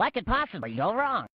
What could possibly go wrong?